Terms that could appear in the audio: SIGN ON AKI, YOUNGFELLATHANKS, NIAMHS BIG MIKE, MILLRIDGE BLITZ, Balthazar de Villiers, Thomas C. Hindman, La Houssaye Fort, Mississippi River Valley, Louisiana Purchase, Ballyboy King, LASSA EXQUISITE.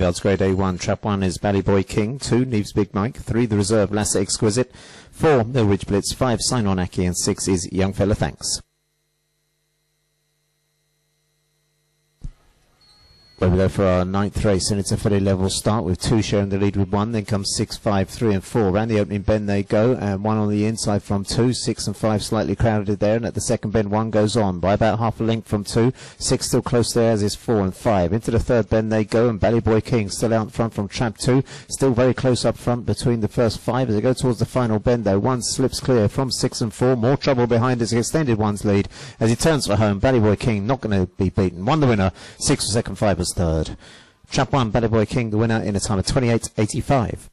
Yards Grade A1. Trap 1 is Ballyboy King, 2 NIAMHS Big Mike, 3 the reserve LASSA EXQUISITE, 4 MILLRIDGE BLITZ, 5 SIGN ON AKI, and 6 is YOUNGFELLATHANKS. We're below for our ninth race, and it's a fairly level start with 2 sharing the lead with 1. Then comes 6, 5, 3, and 4. Round the opening bend they go, and 1 on the inside from 2. 6 and 5 slightly crowded there, and at the second bend 1 goes on by about half a length from 2. 6 still close there, as is 4 and 5. Into the third bend they go, and Ballyboy King still out in front from Trap 2. Still very close up front between the first 5 as they go towards the final bend. Though 1 slips clear from 6 and 4. More trouble behind as he extended 1's lead as he turns for home. Ballyboy King not going to be beaten. 1 the winner. 6 for second, 5 was third. Trap 1, Ballyboy King, the winner in a time of 28.85.